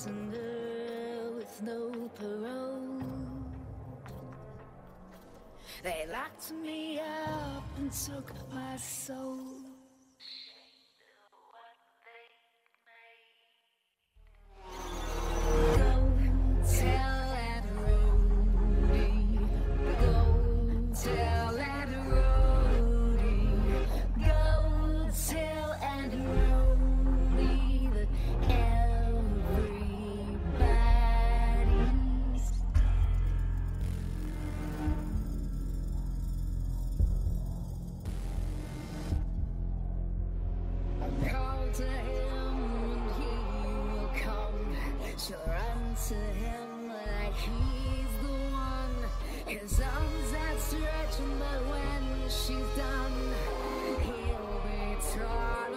prisoner with no parole. They locked me up and took my soul. To him and he will come. She'll run to him like he's the one. His arms outstretched, but when she's done, he'll be torn.